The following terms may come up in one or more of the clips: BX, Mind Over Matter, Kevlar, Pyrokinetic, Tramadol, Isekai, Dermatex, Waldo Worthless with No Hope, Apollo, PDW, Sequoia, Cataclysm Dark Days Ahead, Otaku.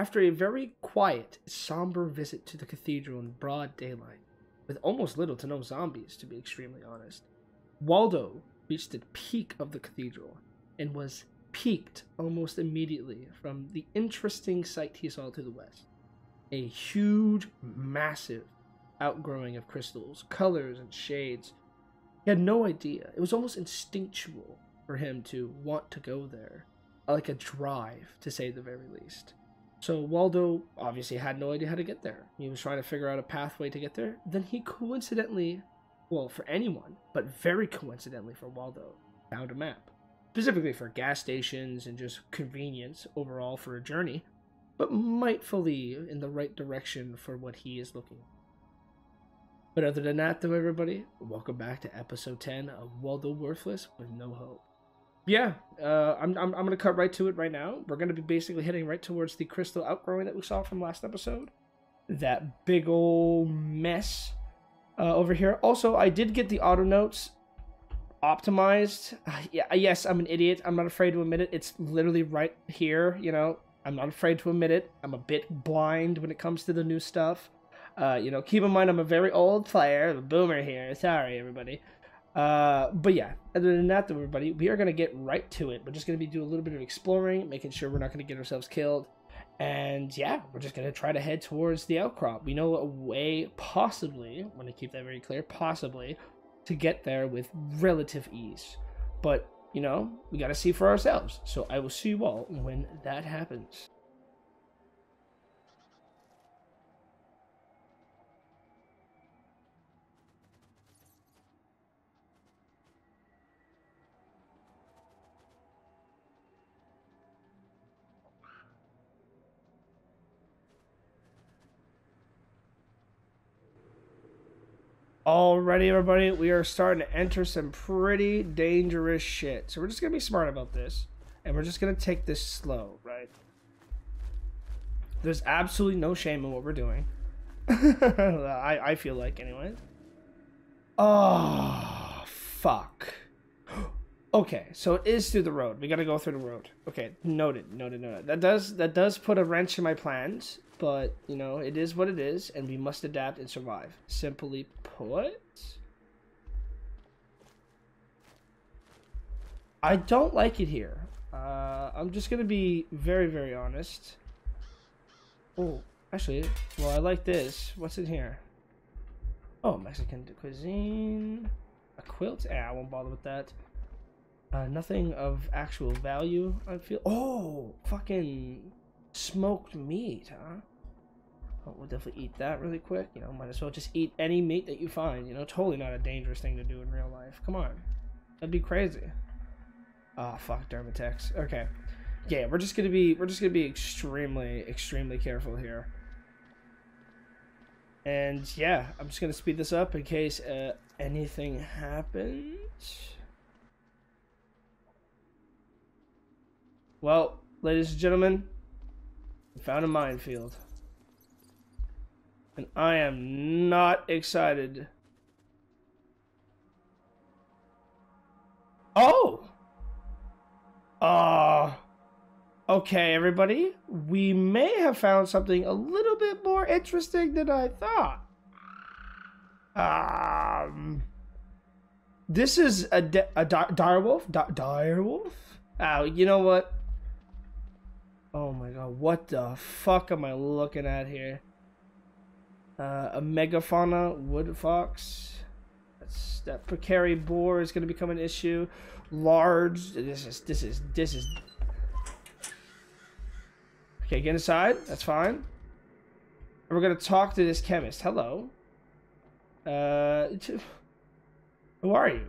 After a very quiet, somber visit to the cathedral in broad daylight, with almost little to no zombies, to be extremely honest, Waldo reached the peak of the cathedral and was peaked almost immediately from the interesting sight he saw to the west. A huge, massive outgrowing of crystals, colors, and shades. He had no idea. It was almost instinctual for him to want to go there, like a drive, to say the very least. So Waldo obviously had no idea how to get there. He was trying to figure out a pathway to get there. Then he coincidentally, well, for anyone, but very coincidentally for Waldo, found a map. Specifically for gas stations and just convenience overall for a journey, but mightfully in the right direction for what he is looking for. But other than that, though, everybody, welcome back to episode 10 of Waldo Worthless with No Hope. Yeah, I'm going to cut right to it right now. We're going to be basically heading right towards the crystal outgrowing that we saw from last episode. That big old mess over here. Also, I did get the auto notes optimized. Yeah, yes, I'm an idiot. I'm not afraid to admit it. It's literally right here, you know. I'm not afraid to admit it. I'm a bit blind when it comes to the new stuff. You know, keep in mind I'm a very old player, the boomer here. Sorry, everybody. But yeah, other than that, everybody, we are going to get right to it. We're just going to be doing a little bit of exploring, making sure we're not going to get ourselves killed. And yeah, we're just going to try to head towards the outcrop. We know a way, possibly, I'm going to keep that very clear, possibly, to get there with relative ease. But, you know, we got to see for ourselves. So I will see you all when that happens. Alrighty, everybody, we are starting to enter some pretty dangerous shit. So we're just going to be smart about this, and we're just going to take this slow, right? There's absolutely no shame in what we're doing. I feel like, anyway. Oh, fuck. Okay, so it is through the road. We got to go through the road. Okay, noted, noted, noted. That does put a wrench in my plans. But, you know, it is what it is, and we must adapt and survive. Simply put, I don't like it here. I'm just going to be very, very honest. Oh, actually, well, I like this. What's in here? Oh, Mexican cuisine. A quilt? Ah, I won't bother with that. Nothing of actual value, I feel. Oh, fucking smoked meat, huh? Oh, we'll definitely eat that really quick. You know, might as well just eat any meat that you find. You know, totally not a dangerous thing to do in real life. Come on. That'd be crazy. Oh, fuck, Dermatex. Okay. Yeah, we're just gonna be extremely, extremely careful here. And yeah, I'm just gonna speed this up in case anything happens. Well, ladies and gentlemen, I found a minefield. And I am not excited. Oh! Okay, everybody. We may have found something a little bit more interesting than I thought. This is a direwolf? Direwolf? Oh, you know what? Oh my god, what the fuck am I looking at here? A megafauna, wood fox. That precary boar is going to become an issue. Large, this is. Okay, get inside, that's fine. And we're going to talk to this chemist. Hello. Who are you?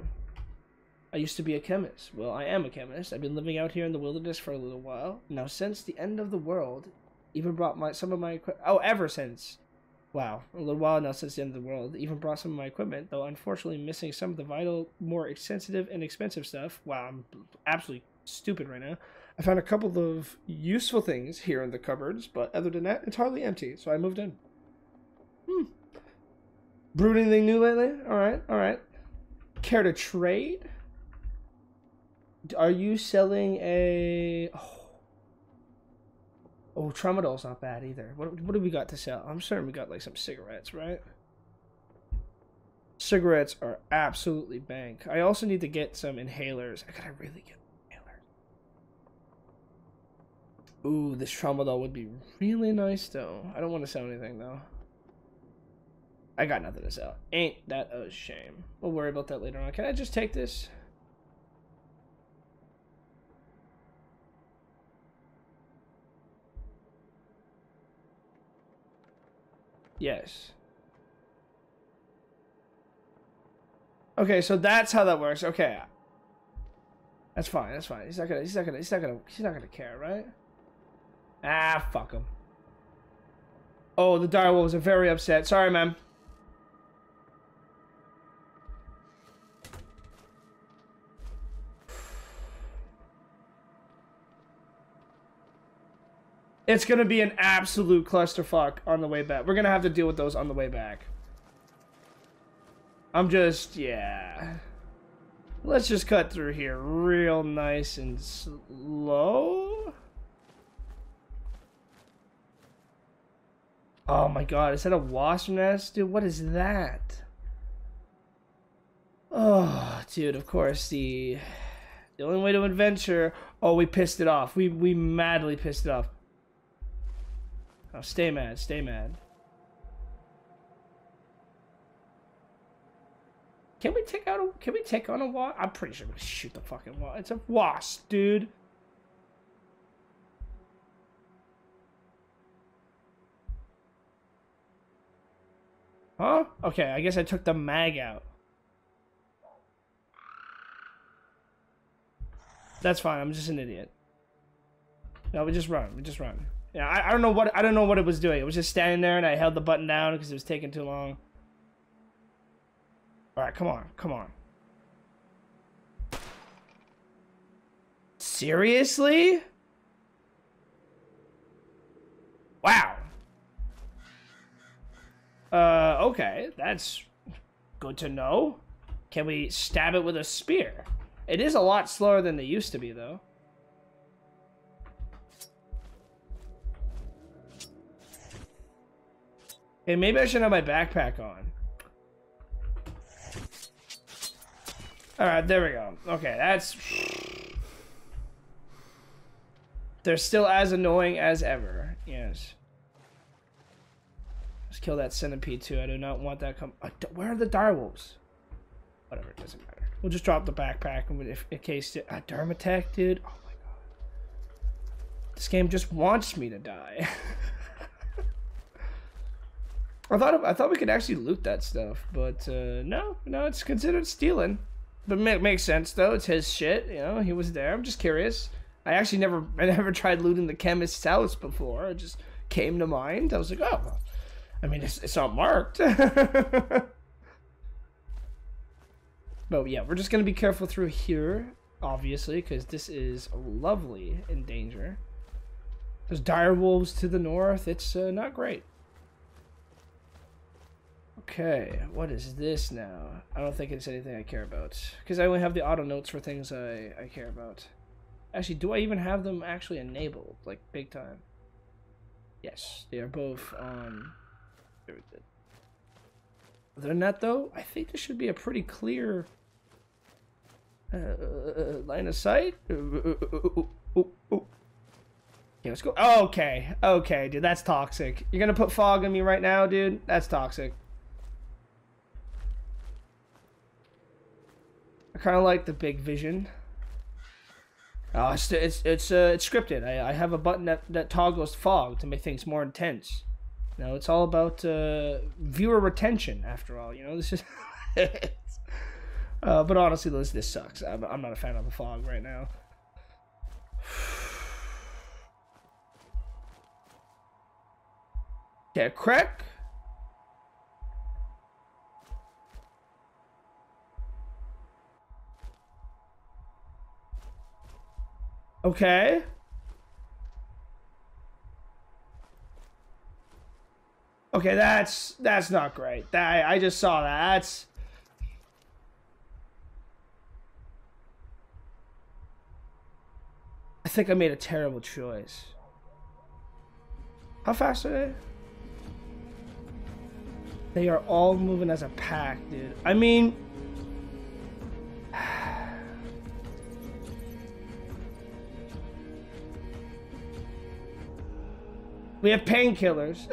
I used to be a chemist. Well, I am a chemist. I've been living out here in the wilderness for a little while. Now, since the end of the world, even brought some of my equipment. Oh, ever since. Wow. A little while now since the end of the world, even brought some of my equipment, though unfortunately missing some of the vital, more sensitive and expensive stuff. Wow, I'm absolutely stupid right now. I found a couple of useful things here in the cupboards, but other than that, it's hardly empty, so I moved in. Brewed anything new lately? Alright, alright. Care to trade? Are you selling a... Oh. Oh, Tramadol's not bad either. What do we got to sell? I'm certain we got like some cigarettes, right? Cigarettes are absolutely bank. I also need to get some inhalers. I gotta really get inhalers. Ooh, this Tramadol would be really nice though. I don't want to sell anything though. I got nothing to sell. Ain't that a shame? We'll worry about that later on. Can I just take this? Yes. Okay, so that's how that works. Okay. That's fine, that's fine. He's not gonna care, right? Ah, fuck him. Oh, the direwolves are very upset. Sorry, ma'am. It's going to be an absolute clusterfuck on the way back. We're going to have to deal with those on the way back. I'm just, yeah. Let's just cut through here real nice and slow. Oh my god, is that a wasp nest? Dude, what is that? Oh, dude, of course the only way to adventure. Oh, we pissed it off. We madly pissed it off. Oh, stay mad, stay mad. Can we take out a, can we take on a wasp? I'm pretty sure we're gonna shoot the fucking wasp. It's a wasp, dude. Huh? Okay, I guess I took the mag out. That's fine, I'm just an idiot. No, we just run, we just run. Yeah, I don't know what it was doing. It was just standing there, and I held the button down because it was taking too long. All right, come on, come on. Seriously? Wow. Okay, that's good to know. Can we stab it with a spear? It is a lot slower than they used to be, though. Hey, maybe I should have my backpack on. Alright, there we go. Okay, that's... They're still as annoying as ever. Yes. Let's kill that centipede too. I do not want that come... Where are the direwolves? Whatever, it doesn't matter. We'll just drop the backpack in case... Dermatex, dude. Oh my god. This game just wants me to die. I thought we could actually loot that stuff, but no, it's considered stealing. But it makes sense though. It's his shit, you know. He was there. I'm just curious. I never tried looting the chemist's house before. It just came to mind. I was like, oh, I mean, it's not marked. But yeah, we're just gonna be careful through here, obviously, because this is lovely in danger. There's direwolves to the north. It's not great. Okay, what is this now? I don't think it's anything I care about. Because I only have the auto notes for things I care about. Actually, do I even have them actually enabled? Like, big time. Yes, they are both on... They're not, though. I think this should be a pretty clear... line of sight? Yeah, let's go. Okay, okay, dude, that's toxic. You're gonna put fog on me right now, dude? That's toxic. I kind of like the big vision. Oh, it's scripted. I have a button that toggles fog to make things more intense. No, it's all about viewer retention. After all, you know, this is. But honestly, this sucks. I'm not a fan of the fog right now. Okay, crack. Okay. Okay, that's not great. I just saw that. That's... I think I made a terrible choice. How fast are they? They are all moving as a pack, dude. I mean, we have painkillers.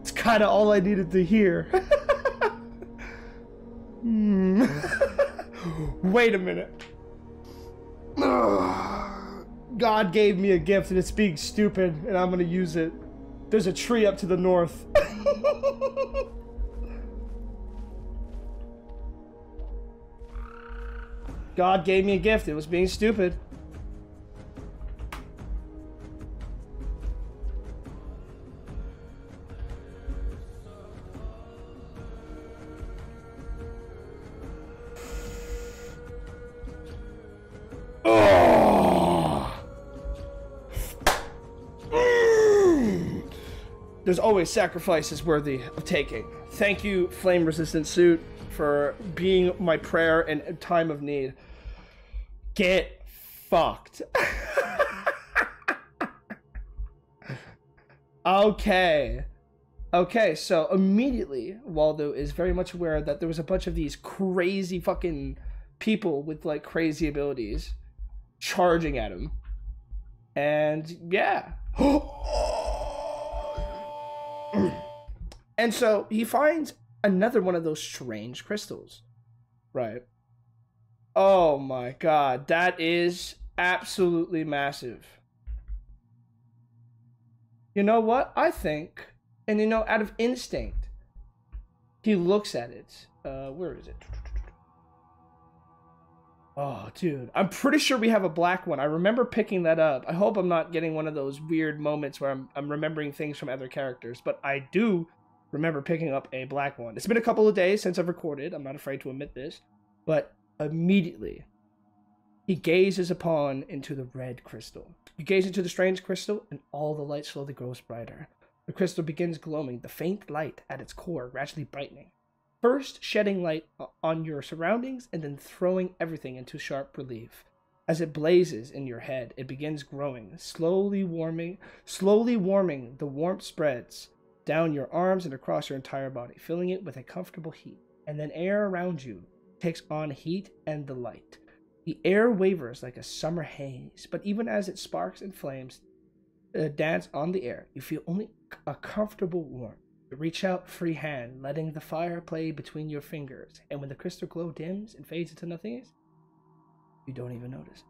It's kind of all I needed to hear. Wait a minute. God gave me a gift and it's being stupid and I'm gonna use it. There's a tree up to the north. God gave me a gift. It was being stupid. There's always sacrifices worthy of taking. Thank you, Flame Resistant Suit, for being my prayer in time of need. Get fucked. Okay. Okay, so immediately, Waldo is very much aware that there was a bunch of these crazy fucking people with, like, crazy abilities charging at him. And, yeah. And so he finds another one of those strange crystals, right? Oh my god, that is absolutely massive. You know what? I think, and you know, out of instinct, he looks at it. Where is it? Oh, dude, I'm pretty sure we have a black one. I remember picking that up. I hope I'm not getting one of those weird moments where I'm remembering things from other characters, but I do remember picking up a black one. It's been a couple of days since I've recorded. I'm not afraid to admit this, but immediately he gazes upon into the red crystal. You gaze into the strange crystal and all the light slowly grows brighter. The crystal begins glowing, the faint light at its core gradually brightening. First shedding light on your surroundings and then throwing everything into sharp relief. As it blazes in your head, it begins growing, slowly warming, the warmth spreads down your arms and across your entire body, filling it with a comfortable heat. And then air around you takes on heat and the light. The air wavers like a summer haze, but even as it sparks and flames dance on the air, you feel only a comfortable warmth. Reach out free hand, letting the fire play between your fingers, and when the crystal glow dims and fades into nothingness, you don't even notice.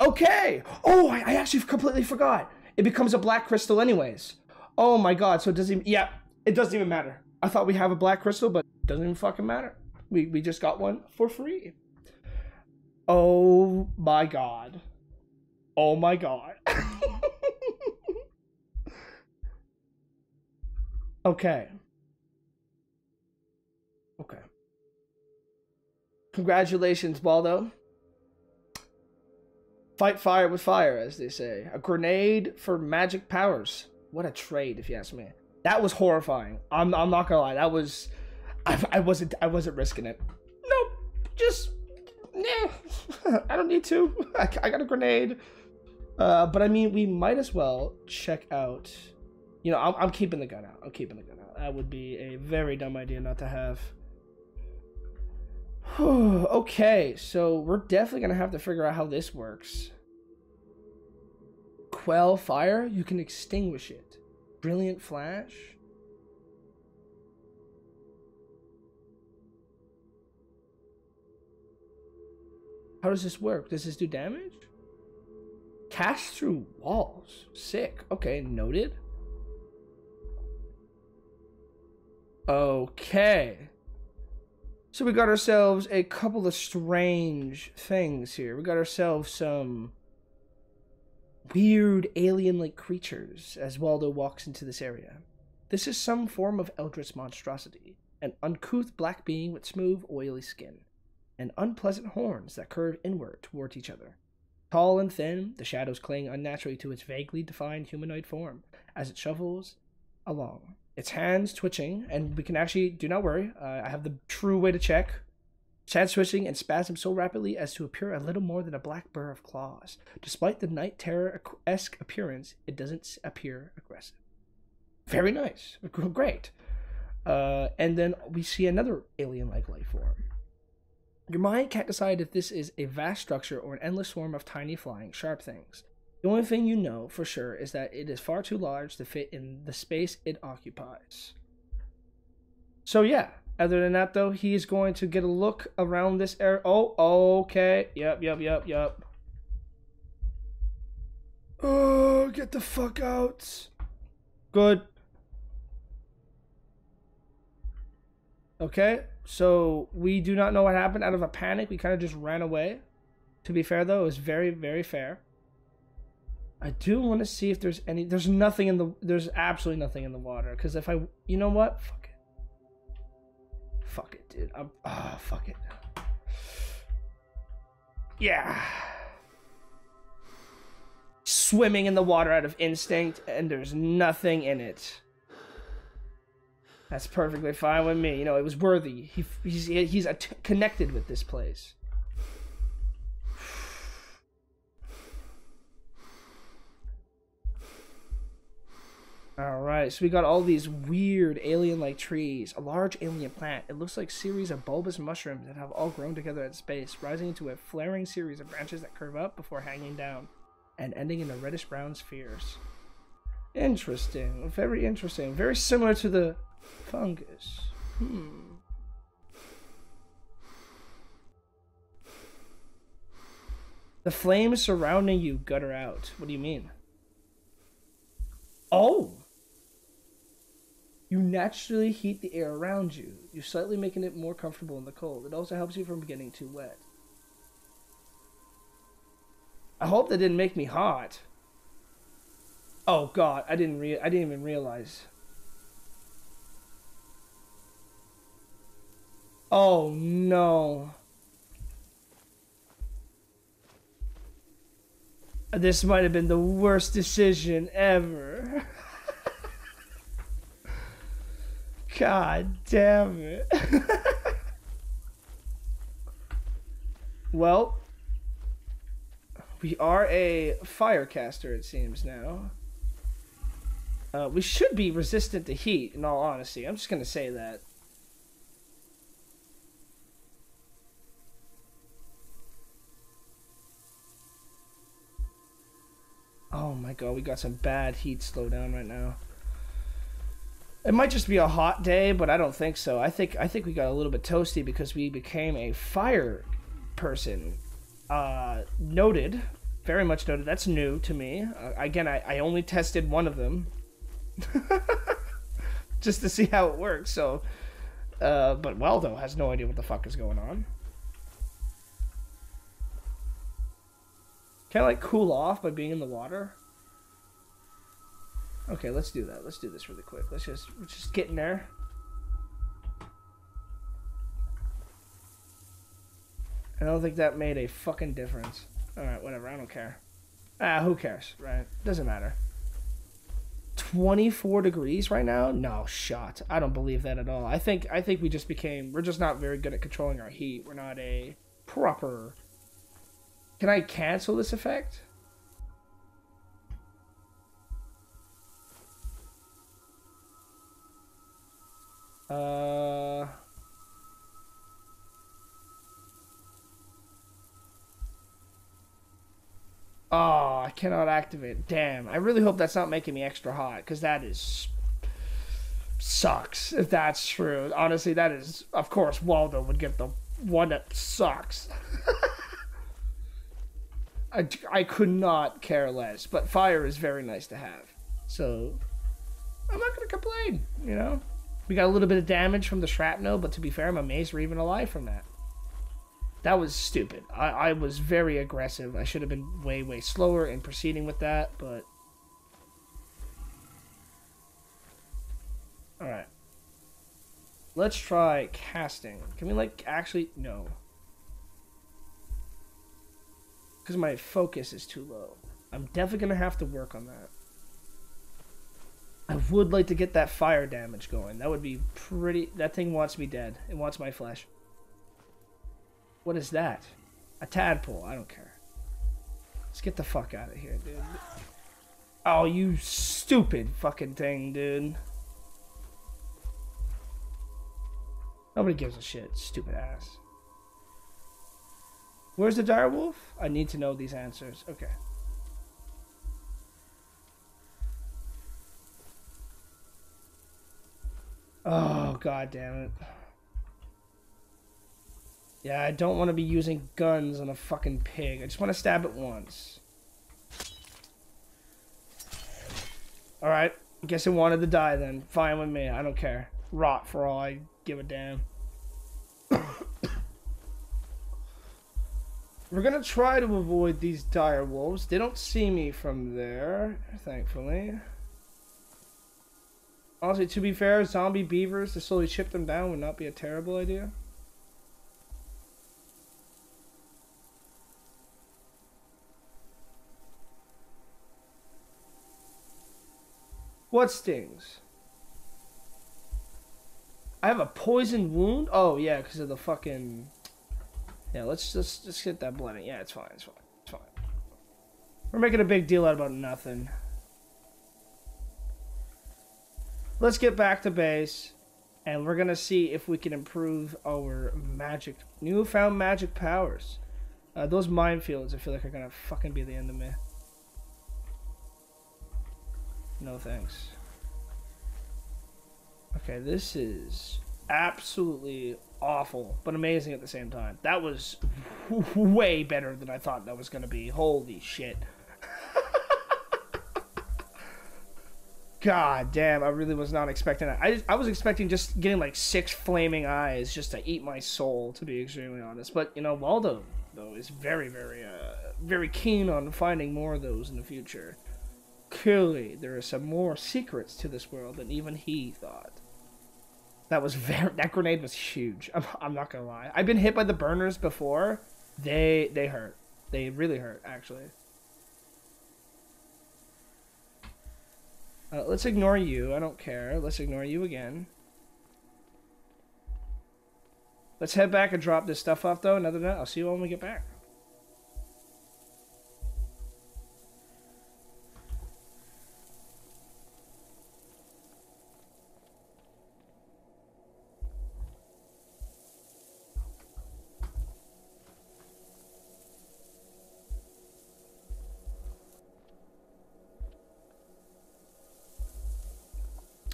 Okay! Oh, I actually completely forgot! It becomes a black crystal anyways. Oh my god, so it doesn't even, yeah, it doesn't even matter. I thought we have a black crystal, but it doesn't even fucking matter. We just got one for free. Oh my god. Oh my god. Okay. Okay. Congratulations, Waldo. Fight fire with fire, as they say. A grenade for magic powers. What a trade, if you ask me. That was horrifying. I'm not gonna lie. That was, I wasn't risking it. Nope. Just, nah. I don't need to. I got a grenade. But I mean, we might as well check out. You know, I'm keeping the gun out. I'm keeping the gun out. That would be a very dumb idea not to have. Okay, so we're definitely going to have to figure out how this works. Quell fire? You can extinguish it. Brilliant flash? How does this work? Does this do damage? Cast through walls. Sick. Okay, noted. Okay, so we got ourselves a couple of strange things here. We got ourselves some weird alien-like creatures as Waldo walks into this area. This is some form of eldritch monstrosity, an uncouth black being with smooth, oily skin, and unpleasant horns that curve inward towards each other. Tall and thin, the shadows cling unnaturally to its vaguely defined humanoid form as it shuffles along. Its hands twitching, and we can actually, do not worry, I have the true way to check. Chad switching and spasmed so rapidly as to appear a little more than a black burr of claws. Despite the night terror-esque appearance, it doesn't appear aggressive. Very nice. Great. And then we see another alien-like life form. Your mind can't decide if this is a vast structure or an endless swarm of tiny flying sharp things. The only thing you know for sure is that it is far too large to fit in the space it occupies. So yeah, other than that though, he is going to get a look around this area. Oh, okay. Yep. Oh, get the fuck out. Good. Okay, so we do not know what happened. Out of a panic, we kind of just ran away. To be fair though, it was very, very fair. I do want to see if there's any... There's absolutely nothing in the water. Because if I... You know what? Fuck it. Fuck it, dude. Fuck it. Yeah. Swimming in the water out of instinct. And there's nothing in it. That's perfectly fine with me. You know, it was worthy. He's connected with this place. Alright, so we got all these weird alien-like trees, a large alien plant. It looks like a series of bulbous mushrooms that have all grown together in space, rising into a flaring series of branches that curve up before hanging down, and ending in a reddish-brown spheres. Interesting. Very interesting. Very similar to the fungus. The flames surrounding you gutter out. What do you mean? Oh! You naturally heat the air around you. You're slightly making it more comfortable in the cold. It also helps you from getting too wet. I hope that didn't make me hot. Oh god, I didn't even realize. Oh no. This might have been the worst decision ever. God damn it. Well, we are a firecaster, it seems now. We should be resistant to heat, in all honesty. I'm just going to say that. Oh my god, we got some bad heat slowdown right now. It might just be a hot day, but I don't think so. I think we got a little bit toasty because we became a fire person. Noted. Very much noted. That's new to me. Again, I only tested one of them. Just to see how it works, so... but Waldo has no idea what the fuck is going on. Can I, like, cool off by being in the water? Okay, let's do that. Let's do this really quick. Let's just get in there. I don't think that made a fucking difference. Alright, whatever. I don't care. Ah, who cares, right? Doesn't matter. 24 degrees right now? No, shot. I don't believe that at all. I think we just became... We're just not very good at controlling our heat. We're not a proper... Can I cancel this effect? Oh, I cannot activate. Damn. I really hope that's not making me extra hot, because that is... Sucks, if that's true. Honestly, that is... Of course, Waldo would get the one that sucks. I could not care less, but fire is very nice to have, so I'm not going to complain, you know? We got a little bit of damage from the shrapnel, but to be fair, I'm amazed we're even alive from that. That was stupid. I was very aggressive. I should have been way, way slower in proceeding with that, but... Alright. Let's try casting. Can we, like, actually... No. Because my focus is too low. I'm definitely going to have to work on that. I would like to get that fire damage going. That would be pretty... That thing wants me dead. It wants my flesh. What is that? A tadpole. I don't care. Let's get the fuck out of here, dude. Oh, you stupid fucking thing, dude. Nobody gives a shit, stupid ass. Where's the direwolf? I need to know these answers. Okay. Oh, god damn it. Yeah, I don't want to be using guns on a fucking pig. I just want to stab it once. Alright, I guess it wanted to die then. Fine with me, I don't care. Rot for all I give a damn. We're gonna try to avoid these dire wolves. They don't see me from there, thankfully. Honestly, to be fair, zombie beavers to slowly chip them down would not be a terrible idea. What stings? I have a poisoned wound? Oh, yeah, because of the fucking... Yeah, let's just get that blood in. Yeah, it's fine, it's fine, it's fine. We're making a big deal out about nothing. Let's get back to base, and we're going to see if we can improve our magic, newfound magic powers. Those minefields, I feel like, are going to fucking be the end of me. No thanks. Okay, this is absolutely awful, but amazing at the same time. That was way better than I thought that was going to be. Holy shit. God damn, I really was not expecting that. I was expecting just getting like 6 flaming eyes just to eat my soul, to be extremely honest. But, you know, Waldo, though, is very, very keen on finding more of those in the future. Clearly, there are some more secrets to this world than even he thought. That was that grenade was huge. I'm not gonna lie. I've been hit by the burners before. They hurt. They really hurt, actually. Let's ignore you. I don't care. Let's ignore you again. Let's head back and drop this stuff off, though. Another night. I'll see you when we get back.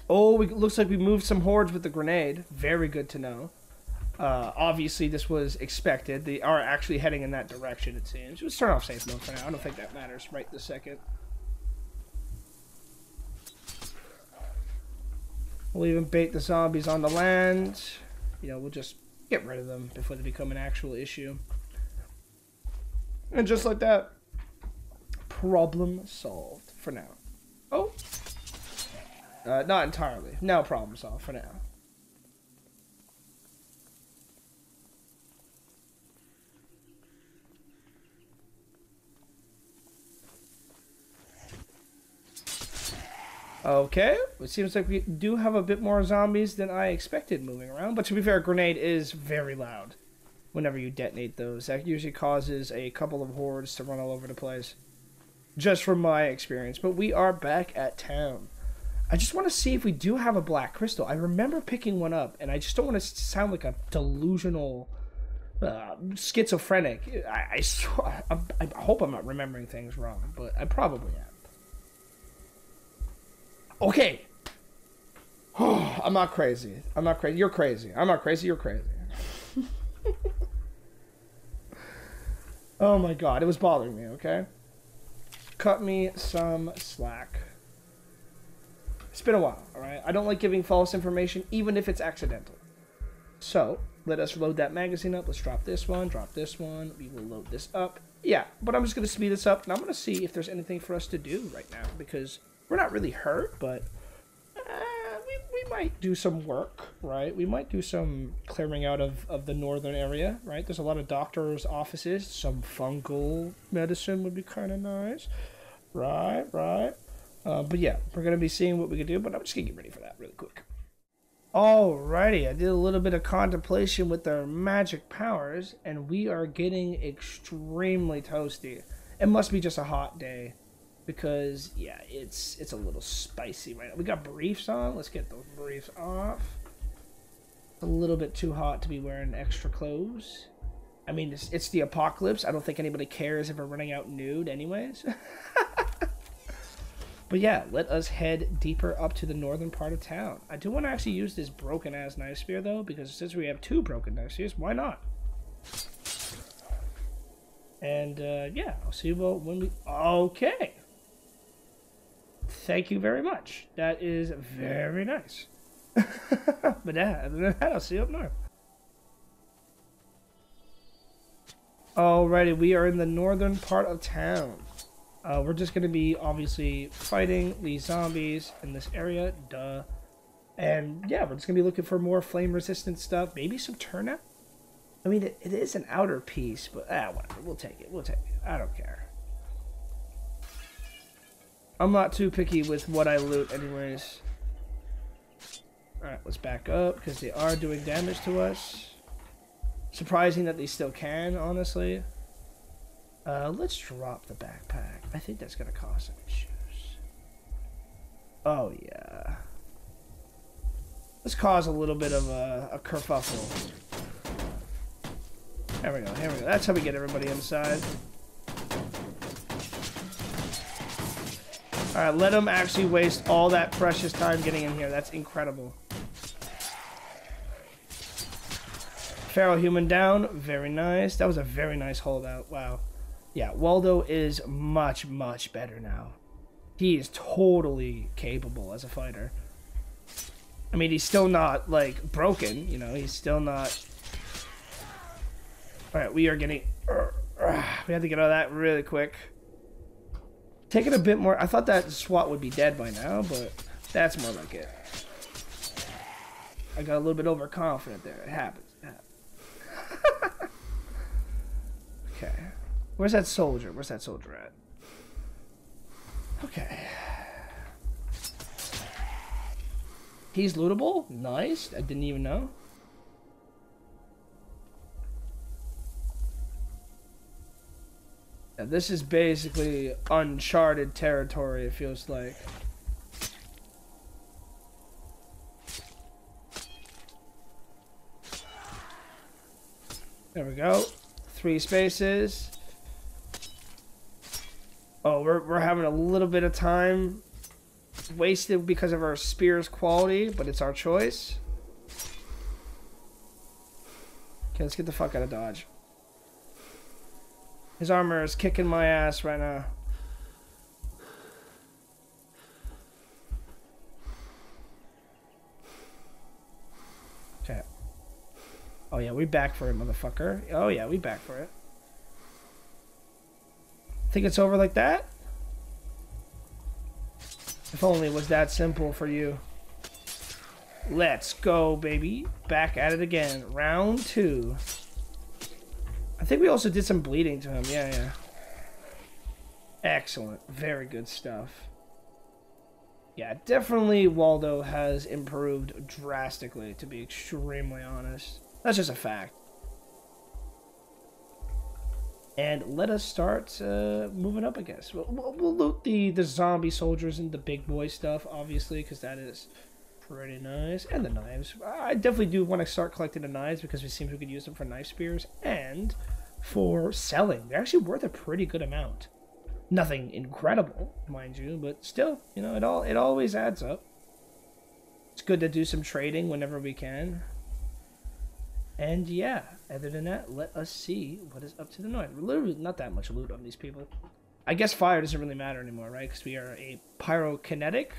Oh, it looks like we moved some hordes with the grenade. Very good to know. Obviously, this was expected. They are actually heading in that direction, it seems. Let's turn off safe mode for now. I don't think that matters right this second. We'll even bait the zombies on the land. You know, we'll just get rid of them before they become an actual issue. And just like that, problem solved for now. Oh! Not entirely. No problem solved for now. Okay, it seems like we do have a bit more zombies than I expected moving around, but to be fair, a grenade is very loud whenever you detonate those. That usually causes a couple of hordes to run all over the place, just from my experience. But we are back at town. I just want to see if we do have a black crystal. I remember picking one up, and I just don't want to sound like a delusional schizophrenic. I hope I'm not remembering things wrong, but I probably am. Okay. Oh, I'm not crazy. I'm not crazy. You're crazy. I'm not crazy. You're crazy. Oh, my God. It was bothering me, okay? Cut me some slack. It's been a while, alright? I don't like giving false information, even if it's accidental. So, let us load that magazine up. Let's drop this one, drop this one. We will load this up. Yeah, but I'm just going to speed this up, and I'm going to see if there's anything for us to do right now, because we're not really hurt, but we might do some work, right? We might do some clearing out of the northern area, right? There's a lot of doctors' offices. Some fungal medicine would be kind of nice. Right, right. But yeah, we're going to be seeing what we can do, but I'm just going to get ready for that really quick. Alrighty, I did a little bit of contemplation with our magic powers, and we are getting extremely toasty. It must be just a hot day, because, yeah, it's a little spicy right now. We got briefs on. Let's get those briefs off. A little bit too hot to be wearing extra clothes. I mean, it's the apocalypse. I don't think anybody cares if we're running out nude anyways. But yeah, let us head deeper up to the northern part of town. I do want to actually use this broken-ass knife spear, though, because since we have two broken knife spears, why not? And, yeah, I'll see you when we... Okay! Thank you very much. That is very nice. But yeah, other than that, I'll see you up north. Alrighty, we are in the northern part of town. We're just going to be, obviously, fighting these zombies in this area, duh. And, yeah, we're just going to be looking for more flame-resistant stuff. Maybe some turnip? I mean, it is an outer piece, but, whatever. We'll take it. We'll take it. I don't care. I'm not too picky with what I loot, anyways. Alright, let's back up, because they are doing damage to us. Surprising that they still can, honestly. Let's drop the backpack. I think that's gonna cause some issues. Oh, yeah. Let's cause a little bit of a kerfuffle. There we go, here we go. That's how we get everybody inside. Alright, let them actually waste all that precious time getting in here. That's incredible. Feral human down. Very nice. That was a very nice holdout. Wow. Yeah, Waldo is much, much better now. He is totally capable as a fighter. I mean, he's still not, like, broken, you know, he's still not... Alright, we are getting... We have to get out of that really quick. Take it a bit more... I thought that SWAT would be dead by now, but that's more like it. I got a little bit overconfident there. It happens. Okay. Where's that soldier? Where's that soldier at? Okay. He's lootable? Nice. I didn't even know. Now, this is basically uncharted territory, it feels like. There we go. 3 spaces. Oh, we're having a little bit of time wasted because of our spear's quality, but it's our choice. Okay, let's get the fuck out of dodge. His armor is kicking my ass right now. Okay. Oh yeah, we back for it, motherfucker. Oh yeah, we back for it. Think it's over like that? If only it was that simple for you. Let's go, baby. Back at it again. Round 2. I think we also did some bleeding to him. Yeah, yeah. Excellent. Very good stuff. Yeah, definitely Waldo has improved drastically, to be extremely honest. That's just a fact. And let us start moving up, I guess. We'll loot the zombie soldiers and the big boy stuff, obviously, because that is pretty nice. And the knives. I definitely do want to start collecting the knives because it seems we could use them for knife spears and for selling. They're actually worth a pretty good amount. Nothing incredible, mind you, but still, you know, it always adds up. It's good to do some trading whenever we can. And yeah, other than that, let us see what is up to the north. Literally not that much loot on these people. I guess fire doesn't really matter anymore, right? Because we are a pyrokinetic.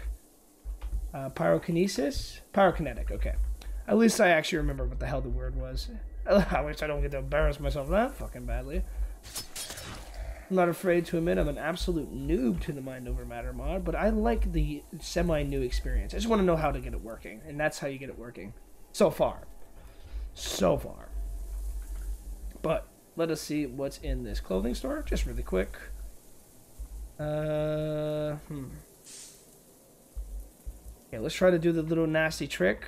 Pyrokinesis? Pyrokinetic, okay. At least I actually remember what the hell the word was. I wish I don't get to embarrass myself that fucking badly. I'm not afraid to admit I'm an absolute noob to the Mind Over Matter mod, but I like the semi-new experience. I just want to know how to get it working, and that's how you get it working. So far. So far. But let us see what's in this clothing store just really quick. Okay, let's try to do the little nasty trick.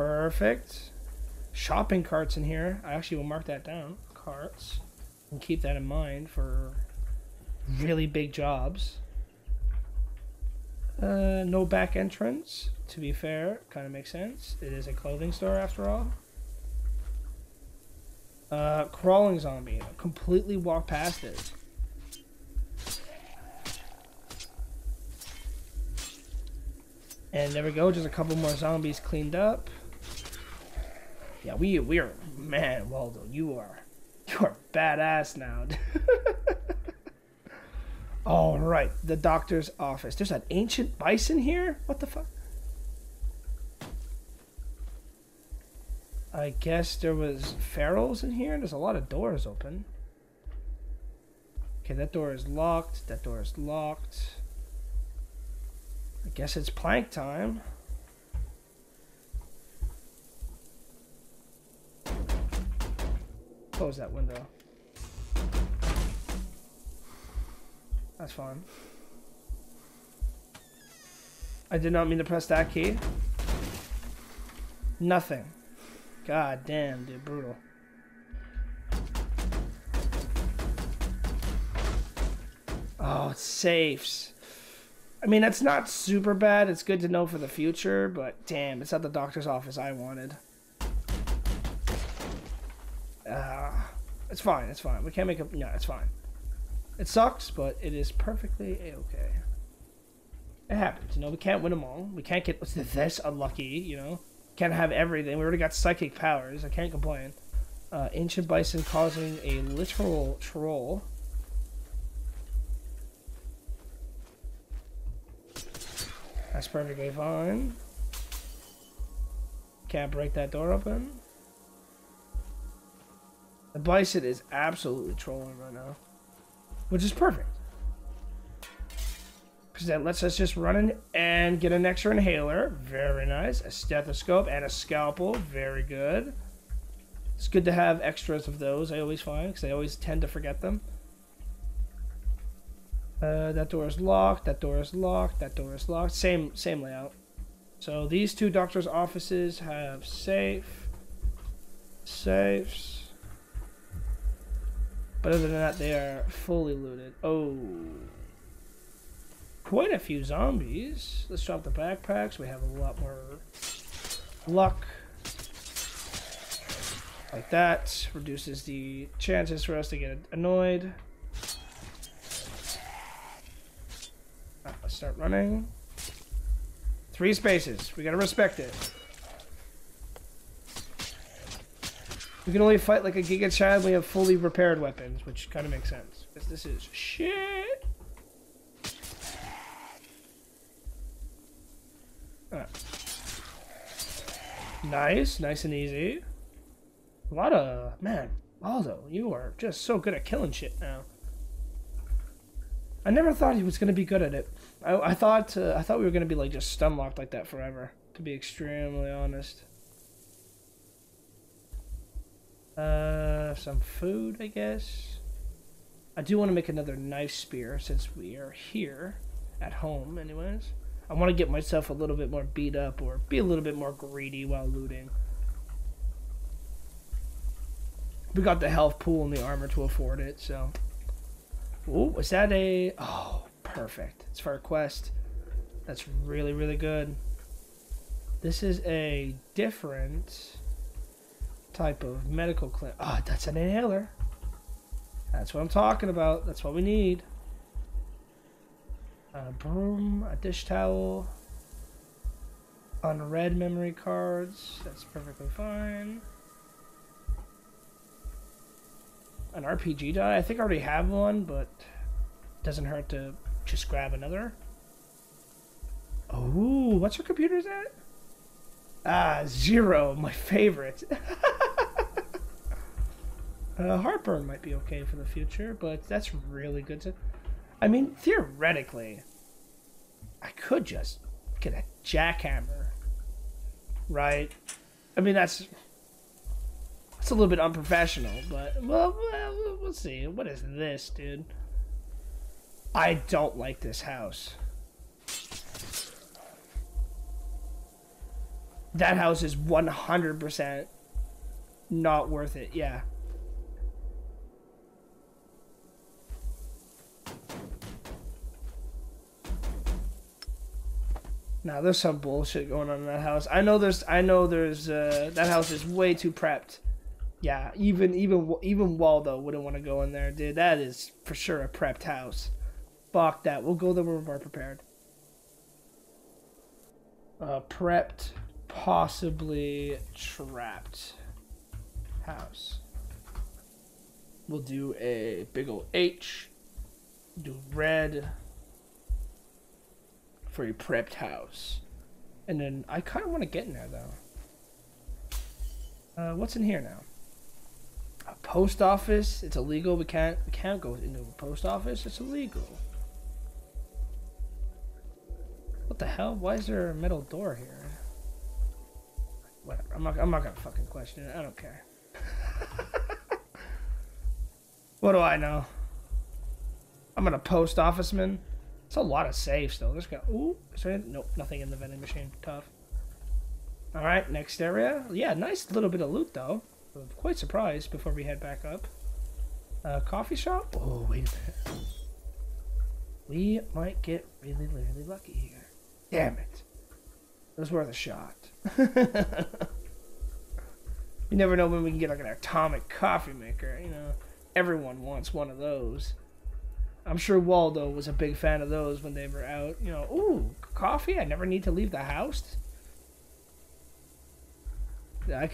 Perfect. Shopping carts in here. I actually will mark that down. Carts. And keep that in mind for really big jobs. No back entrance. To be fair, kind of makes sense. It is a clothing store after all. Crawling zombie. I completely walked past it. And there we go, just a couple more zombies cleaned up. Yeah, we are, man, Waldo, you are badass now. All right, the doctor's office. There's an ancient bison here? What the fuck? I guess there was ferals in here. There's a lot of doors open. Okay, that door is locked. That door is locked. I guess it's plank time. Close that window. That's fine. I did not mean to press that key. Nothing. God damn, dude, brutal. Oh, it's safes. I mean, that's not super bad. It's good to know for the future, but damn, it's not the doctor's office I wanted. It's fine, it's fine. We can't make a... No, it's fine. It sucks, but it is perfectly okay. It happens, you know? We can't win them all. We can't get this unlucky, you know? Can't have everything. We already got psychic powers. I can't complain. Ancient bison causing a literal troll. That's perfectly fine. Can't break that door open. The bison is absolutely trolling right now, which is perfect because that lets us just run in and get an extra inhaler. Very nice. A stethoscope and a scalpel. Very good. It's good to have extras of those. I always find, because I always tend to forget them. That door is locked, that door is locked, that door is locked. Same layout. So these two doctor's offices have safes. But other than that, they are fully looted. Oh. Quite a few zombies. Let's drop the backpacks. We have a lot more luck. Like that. Reduces the chances for us to get annoyed. Let's start running. 3 spaces. We gotta respect it. We can only fight like a Giga Chad. We have fully repaired weapons, which kind of makes sense. Because this is shit. Right. Nice. Nice and easy. A lot of... Man, Waldo, you are just so good at killing shit now. I never thought he was going to be good at it. I thought we were going to be like just stun locked like that forever, to be extremely honest. Some food, I guess. I do want to make another knife spear since we are here at home anyways. I want to get myself a little bit more beat up or be a little bit more greedy while looting. We got the health pool and the armor to afford it, so... Ooh, is that a... Oh, perfect. It's for a quest. That's really, really good. This is a different type of medical clinic. Oh, that's an inhaler. That's what I'm talking about. That's what we need. A broom, a dish towel, unread memory cards. That's perfectly fine. An RPG die? I think I already have one, but it doesn't hurt to just grab another. Oh, what's your computer's at? Ah, 0, my favorite. Heartburn might be okay for the future, but that's really good to... I mean, theoretically, I could just get a jackhammer, right? I mean, that's... It's a little bit unprofessional, but well, we'll see. What is this, dude? I don't like this house. That house is 100% not worth it. Yeah. Now there's some bullshit going on in that house. I know that house is way too prepped. Yeah, even Waldo wouldn't want to go in there, dude. That is for sure a prepped house. Fuck that. We'll go there when we're prepared. Prepped, possibly trapped house. We'll do a big ol' H. Do red for a prepped house. And then I kind of want to get in there, though. What's in here now? A post office. It's illegal. We can't go into a post office. It's illegal. What the hell? Why is there a metal door here? Whatever. I'm not gonna fucking question it. I don't care. What do I know? I'm a post office man. It's a lot of safes though. There's got. Ooh. Is there anything? Nope. Nothing in the vending machine. Tough. All right. Next area. Yeah. Nice little bit of loot though. I'm quite surprised before we head back up. Coffee shop? Oh, wait a minute. We might get really, really lucky here. Damn it. It was worth a shot. You never know when we can get like an atomic coffee maker, you know. Everyone wants one of those. I'm sure Waldo was a big fan of those when they were out. You know, ooh, coffee? I never need to leave the house? I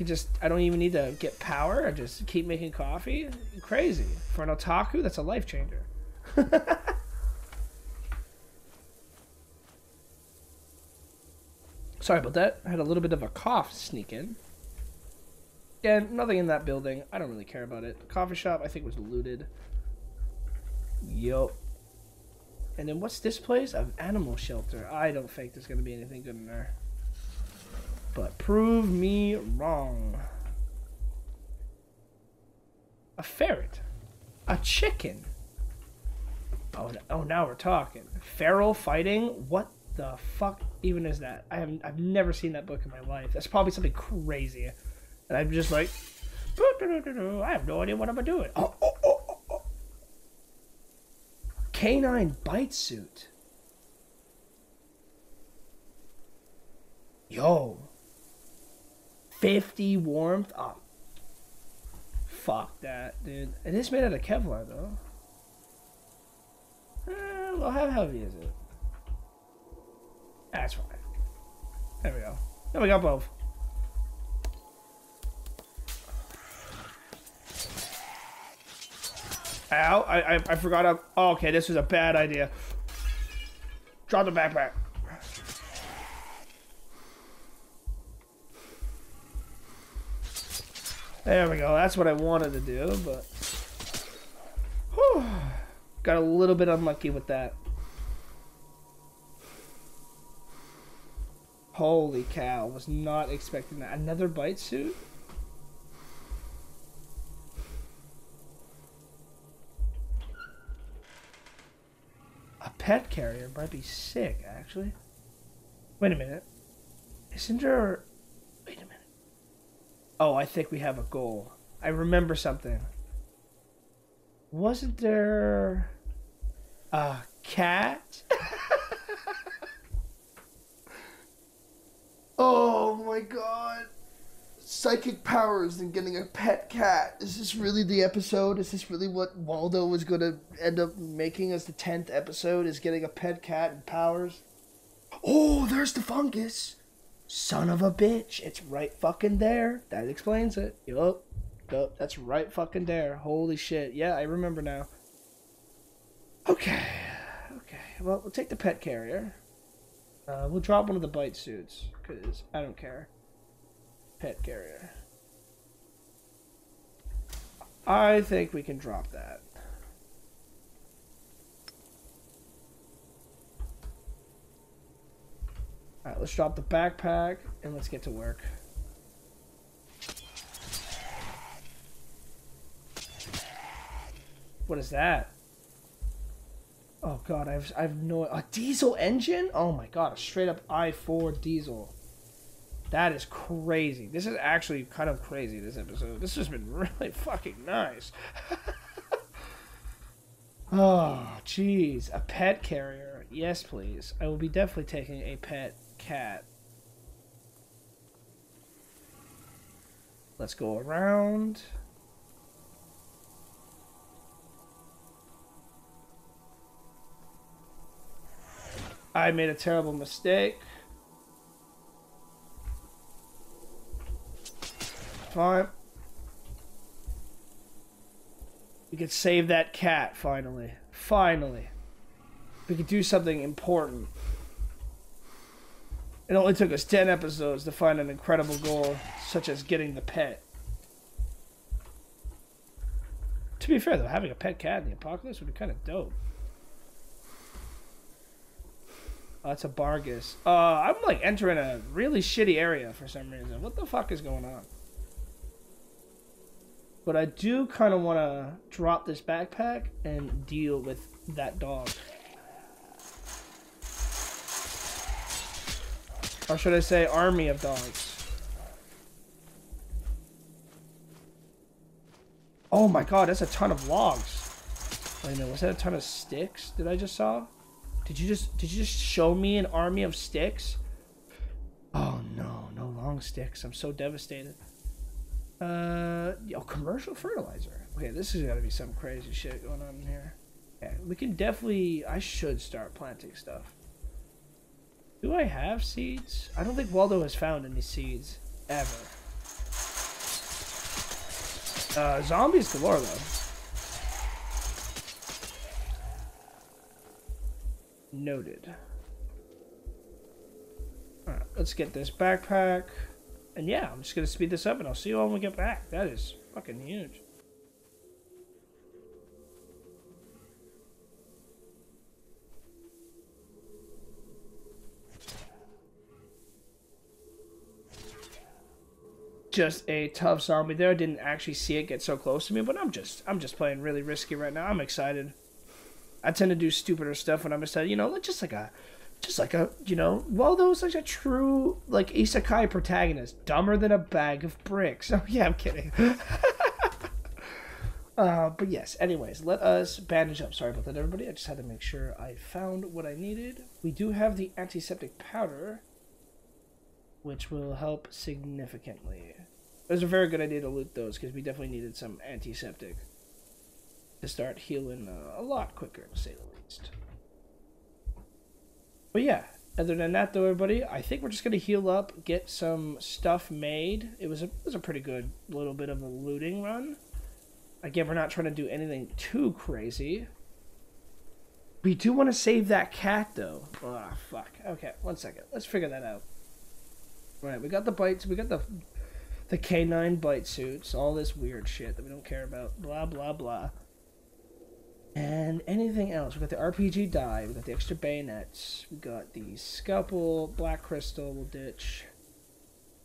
don't even need to get power. I just keep making coffee. Crazy. For an otaku, that's a life changer. Sorry about that. I had a little bit of a cough sneak in. Again, nothing in that building. I don't really care about it. The coffee shop, I think, was looted. Yup. And then what's this place? An animal shelter. I don't think there's going to be anything good in there. But prove me wrong. A ferret. A chicken. Oh, now we're talking. Feral fighting? What the fuck even is that? I've never seen that book in my life. That's probably something crazy. And I'm just like, I have no idea what I'm going to do. Oh. Canine bite suit. Yo. 50 warmth? Oh. Fuck that, dude. It is made out of Kevlar, though. Well, how heavy is it? That's right. There we go. There we go, both. Ow. I forgot. Oh, okay, this was a bad idea. Drop the backpack. There we go. That's what I wanted to do, but whew, got a little bit unlucky with that. Holy cow! Was not expecting that. Another bite suit. A pet carrier might be sick, actually. Wait a minute. Isn't there? Wait a minute. Oh, I think we have a goal. I remember something. Wasn't there a cat? Oh my god. Psychic powers and getting a pet cat. Is this really the episode? Is this really what Waldo was going to end up making as the 10th episode? Is getting a pet cat and powers? Oh, there's the fungus. Son of a bitch, it's right fucking there. That explains it. Yup, that's right fucking there. Holy shit. Yeah, I remember now. Okay. Well, we'll take the pet carrier. We'll drop one of the bite suits, because I don't care. Pet carrier. I think we can drop that. Alright, let's drop the backpack, and let's get to work. What is that? Oh god, I've no... A diesel engine? Oh my god, a straight up i4 diesel. That is crazy. This is actually kind of crazy, this episode. This has been really fucking nice. Oh, jeez. A pet carrier. Yes, please. I will be definitely taking a pet cat. Let's go around. I made a terrible mistake. Fine. We could save that cat, finally. Finally. We could do something important. It only took us 10 episodes to find an incredible goal, such as getting the pet. To be fair, though, having a pet cat in the apocalypse would be kind of dope. Oh, that's a Bargus. I'm, like, entering a really shitty area for some reason. What the fuck is going on? But I do kind of want to drop this backpack and deal with that dog. Or should I say army of dogs? Oh my god, that's a ton of logs. Wait a minute, was that a ton of sticks that I just saw? Did you just show me an army of sticks? Oh no, no long sticks. I'm so devastated. Yo, commercial fertilizer. Okay, this has got to be some crazy shit going on in here. Yeah, we can definitely... I should start planting stuff. Do I have seeds? I don't think Waldo has found any seeds. Ever. Zombies galore, though. Noted. Alright, let's get this backpack. And yeah, I'm just going to speed this up and I'll see you all when we get back. That is fucking huge. Just a tough zombie there. I didn't actually see it get so close to me, but I'm just playing really risky right now. I'm excited. I tend to do stupider stuff when I'm excited. You know, just like a, you know, Waldo's like a true, like, isekai protagonist. Dumber than a bag of bricks. Oh, yeah, I'm kidding. But yes, anyways, let us bandage up. Sorry about that, everybody. I just had to make sure I found what I needed. We do have the antiseptic powder, which will help significantly. It was a very good idea to loot those, because we definitely needed some antiseptic to start healing a lot quicker, to say the least. But yeah, other than that though, everybody, I think we're just going to heal up, get some stuff made. It was a pretty good little bit of a looting run. Again, we're not trying to do anything too crazy. We do want to save that cat though. Ah, oh, fuck. Okay, one second. Let's figure that out. All right, we got the bites. We got the canine bite suits. All this weird shit that we don't care about. Blah, blah, blah. And anything else? We got the RPG die. We got the extra bayonets. We got the scalpel, black crystal. We'll ditch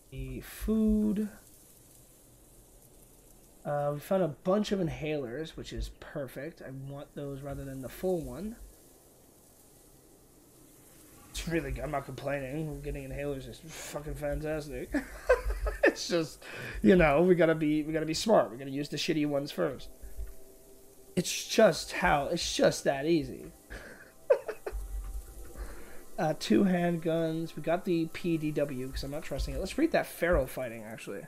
the food. We found a bunch of inhalers, which is perfect. I want those rather than the full one. It's really... I'm not complaining. Getting inhalers is fucking fantastic. It's just, you know, we gotta be smart. We gotta use the shitty ones first. It's just that easy. Two handguns. We got the PDW because I'm not trusting it. Let's read that feral fighting, actually.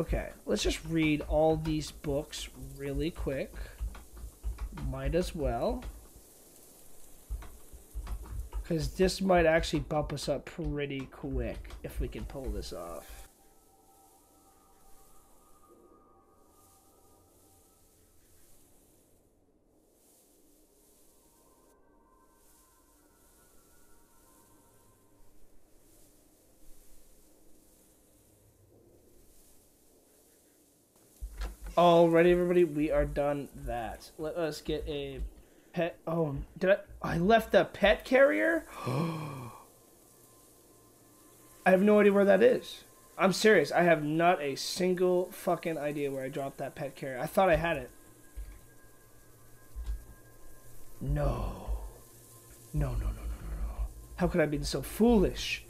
Okay, let's just read all these books really quick. Might as well. Because this might actually bump us up pretty quick if we can pull this off. Alrighty, everybody, we are done that. Let us get a pet. Oh, did I left the pet carrier? I have no idea where that is. I'm serious. I have not a single fucking idea where I dropped that pet carrier. I thought I had it. No. No. How could I have been so foolish?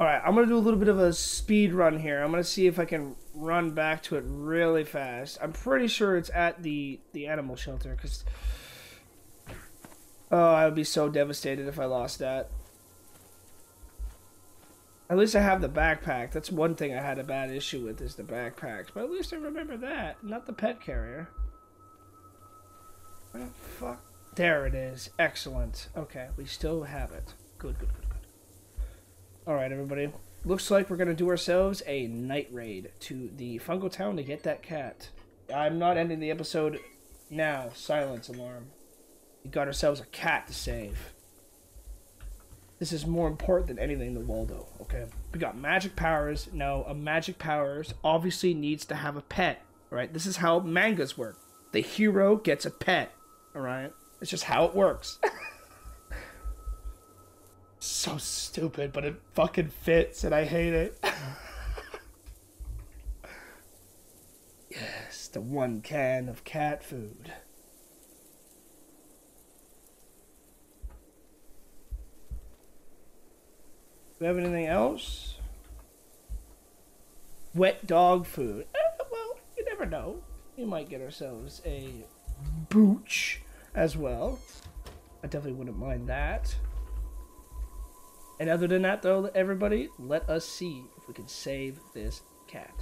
Alright, I'm going to do a little bit of a speed run here. I'm going to see if I can run back to it really fast. I'm pretty sure it's at the animal shelter, because... oh, I would be so devastated if I lost that. At least I have the backpack. That's one thing I had a bad issue with, is the backpacks. But at least I remember that, not the pet carrier. Where the fuck? There it is. Excellent. Okay, we still have it. Good, good, good, good. Alright, everybody. Looks like we're going to do ourselves a night raid to the Fungal Town to get that cat. I'm not ending the episode now. Silence alarm. We got ourselves a cat to save. This is more important than anything to Waldo, okay? We got magic powers. Now, a magic powers obviously needs to have a pet, right? This is how mangas work. The hero gets a pet, all right? It's just how it works. So stupid, but it fucking fits, and I hate it. Yes, the one can of cat food. Do we have anything else? Wet dog food. Well, you never know. We might get ourselves a booch as well. I definitely wouldn't mind that. And other than that, though, everybody, let us see if we can save this cat.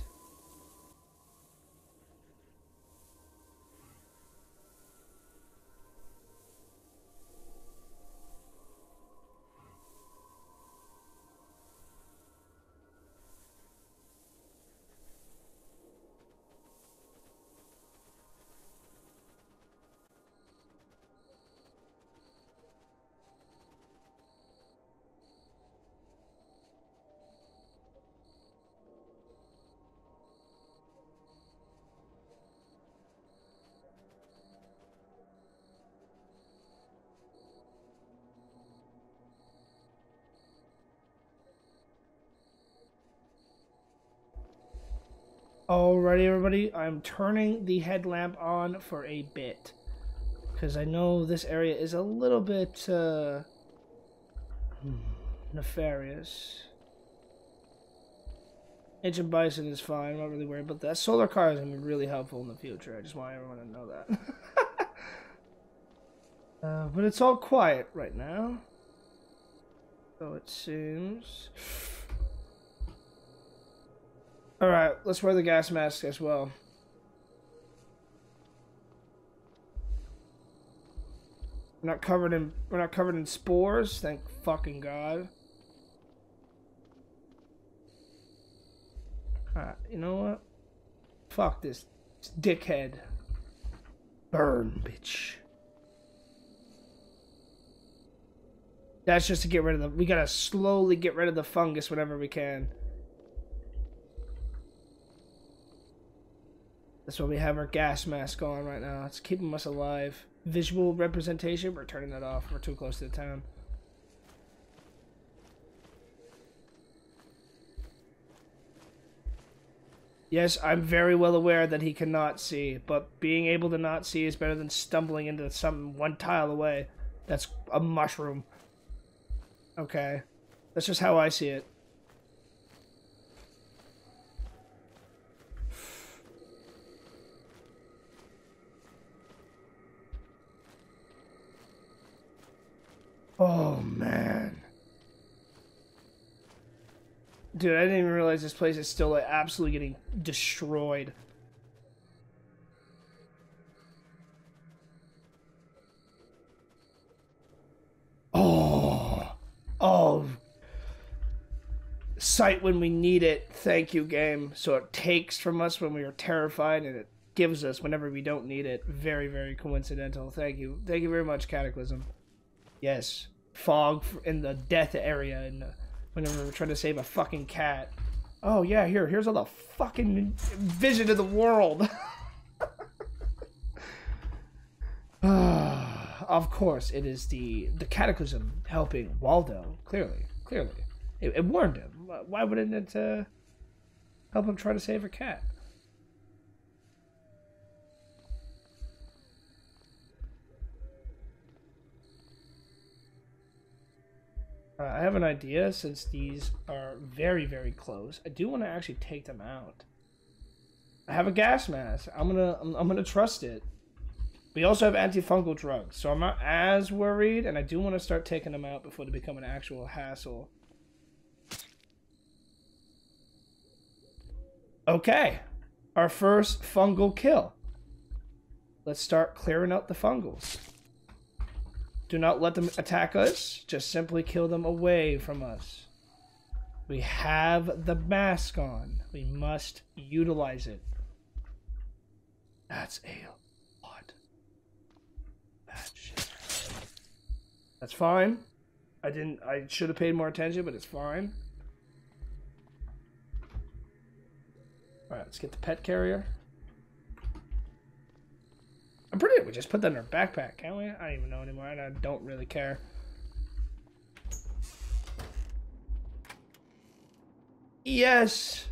Alrighty, everybody, I'm turning the headlamp on for a bit, because I know this area is a little bit nefarious. Ancient Bison is fine, I'm not really worried about that. Solar car is going to be really helpful in the future, I just want everyone to know that. But it's all quiet right now, so it seems. Alright, let's wear the gas mask as well. We're not covered in spores, thank fucking God. Alright, you know what? Fuck this dickhead. Burn, bitch. That's just to get rid of the we gotta slowly get rid of the fungus whenever we can. That's why we have our gas mask on right now. It's keeping us alive. Visual representation, we're turning that off. We're too close to the town. Yes, I'm very well aware that he cannot see, but being able to not see is better than stumbling into something one tile away. That's a mushroom. Okay. That's just how I see it. Oh, man. Dude, I didn't even realize this place is still like, absolutely getting destroyed. Oh. Oh. Sight when we need it. Thank you, game. So it takes from us when we are terrified, and it gives us whenever we don't need it. Very, very coincidental. Thank you. Thank you very much, Cataclysm. Yes, fog in the death area, and whenever we're trying to save a fucking cat. Oh yeah, here's all the fucking vision of the world. Of course, it is the Cataclysm helping Waldo. Clearly, it warned him. Why wouldn't it help him try to save a cat? I have an idea, since these are very, very close. I do want to actually take them out. I have a gas mask. I'm gonna trust it. We also have antifungal drugs, so I'm not as worried, and I do want to start taking them out before they become an actual hassle. Okay, our first fungal kill. Let's start clearing out the fungals. Do not let them attack us. Just simply kill them away from us. We have the mask on. We must utilize it. That's a lot. Bad shit. That's fine. I should have paid more attention, but it's fine. Alright, let's get the pet carrier. I'm pretty sure we just put that in our backpack, can't we? I don't even know anymore, and I don't really care. Yes!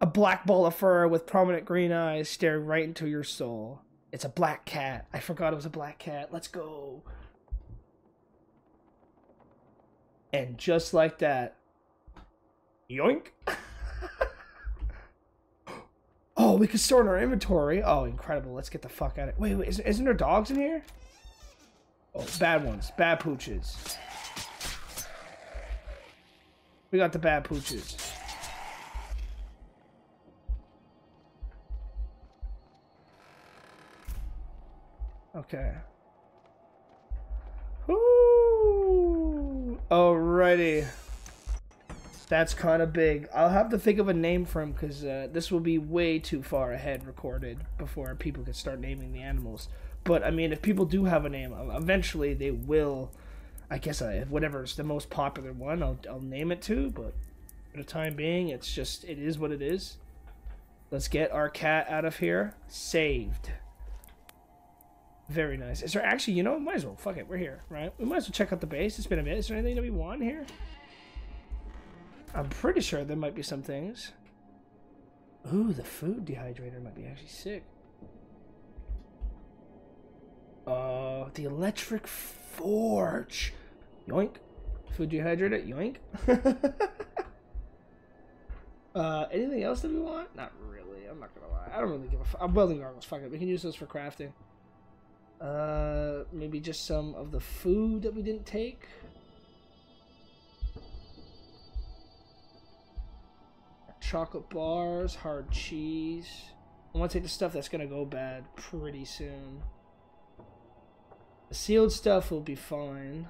A black ball of fur with prominent green eyes staring right into your soul. It's a black cat. I forgot it was a black cat. Let's go! And just like that... Yoink! Oh, we can store in our inventory. Oh, incredible. Let's get the fuck out of it. Wait, isn't there dogs in here? Oh, bad ones. Bad pooches. We got the bad pooches. Okay. Woo! Alrighty. That's kind of big. I'll have to think of a name for him, because this will be way too far ahead recorded before people can start naming the animals. But, I mean, if people do have a name, eventually they will. I guess whatever's the most popular one, I'll name it to. But for the time being, it's just, it is what it is. Let's get our cat out of here. Saved. Very nice. Is there actually, you know, might as well. Fuck it, we're here, right? We might as well check out the base. It's been a minute. Is there anything that we want here? I'm pretty sure there might be some things. Ooh, the food dehydrator might be actually sick. Oh, the electric forge. Yoink. Food dehydrator, yoink. Anything else that we want? Not really, I'm not gonna lie. I don't really give a fuck. I'm welding armors, fuck it. We can use those for crafting. Maybe just some of the food that we didn't take. Chocolate bars, hard cheese. I want to take the stuff that's going to go bad pretty soon. The sealed stuff will be fine.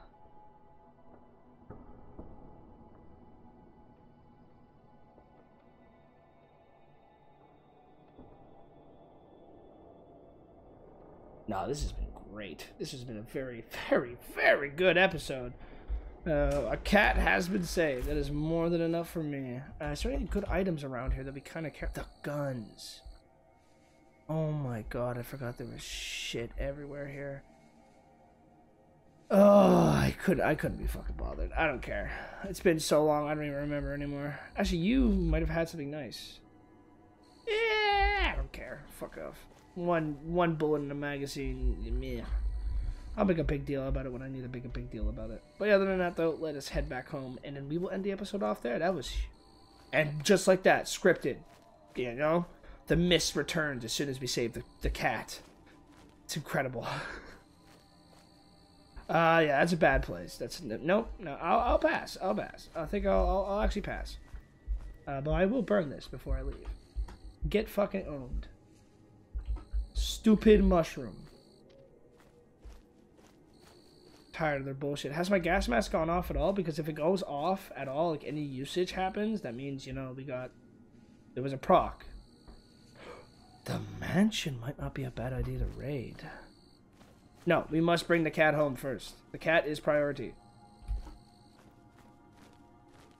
No, this has been great. This has been a very, very, very good episode. A cat has been saved. That is more than enough for me. Is there any good items around here that we kind of care? The guns. Oh my god, I forgot there was shit everywhere here. Oh, I couldn't be fucking bothered. I don't care. It's been so long, I don't even remember anymore. Actually, you might have had something nice. Yeah, I don't care. Fuck off. One bullet in a magazine. Meh. I'll make a big deal about it when I need to make a big deal about it. But other than that, though, let us head back home, and then we will end the episode off there. That was... And just like that, scripted. You know? The mist returns as soon as we save the cat. It's incredible. Yeah, that's a bad place. That's... Nope. No, I'll pass. I'll pass. I think I'll actually pass. But I will burn this before I leave. Get fucking owned. Stupid mushroom. Tired of their bullshit. Has my gas mask gone off at all? Because if it goes off at all, like any usage happens, that means, you know, there was a proc. The mansion might not be a bad idea to raid. No, we must bring the cat home first. The cat is priority.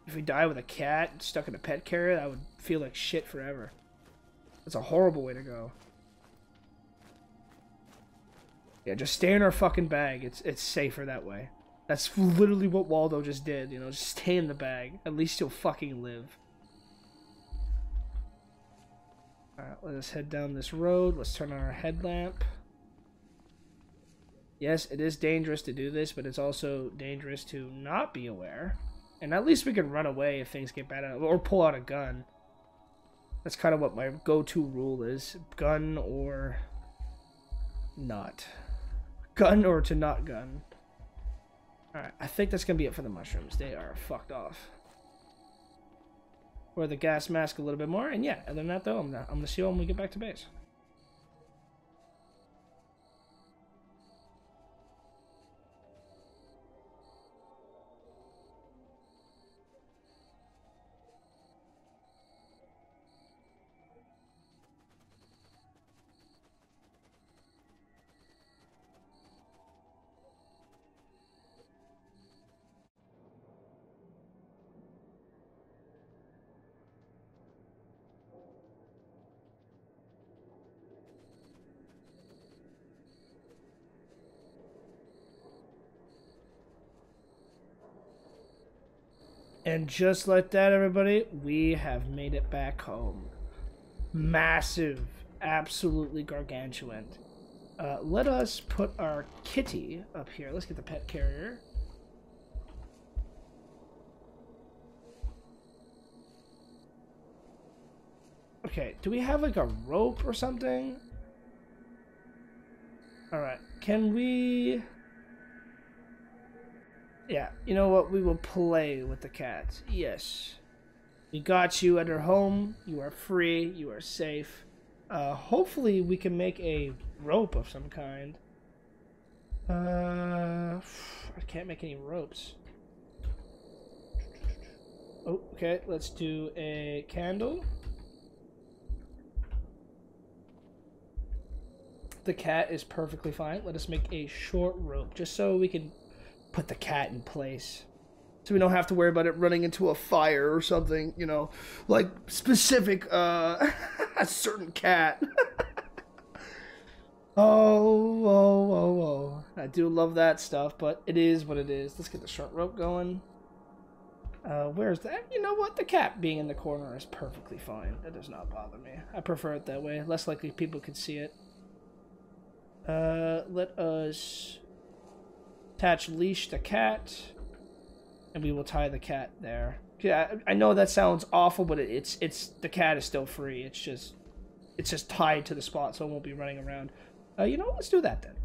If we die with a cat stuck in a pet carrier, I would feel like shit forever. That's a horrible way to go. Yeah, just stay in our fucking bag. It's safer that way. That's literally what Waldo just did, you know, just stay in the bag. At least you'll fucking live. Alright, let us head down this road. Let's turn on our headlamp. Yes, it is dangerous to do this, but it's also dangerous to not be aware. And at least we can run away if things get bad, or pull out a gun. That's kind of what my go-to rule is. Gun or not. Gun or to not gun. Alright, I think that's going to be it for the mushrooms. They are fucked off. Wear the gas mask a little bit more, and yeah, other than that though, I'm going to see you when we get back to base. And just like that, everybody, we have made it back home. Massive. Absolutely gargantuan. Let us put our kitty up here. Let's get the pet carrier. Okay, do we have like a rope or something? Alright, can we... Yeah, you know what? We will play with the cats. Yes. We got you at her home. You are free. You are safe. Hopefully we can make a rope of some kind. I can't make any ropes. Oh, okay, let's do a candle. The cat is perfectly fine. Let us make a short rope just so we can... put the cat in place so we don't have to worry about it running into a fire or something, you know, like specific a certain cat. I do love that stuff, but it is what it is. Let's get the short rope going. Where's that? You know what, the cat being in the corner is perfectly fine. That does not bother me. I prefer it that way. Less likely people can see it. Let us attach leash to cat, and we will tie the cat there. Yeah, I know that sounds awful, but it's the cat is still free. It's just tied to the spot, so it won't be running around. You know, let's do that then.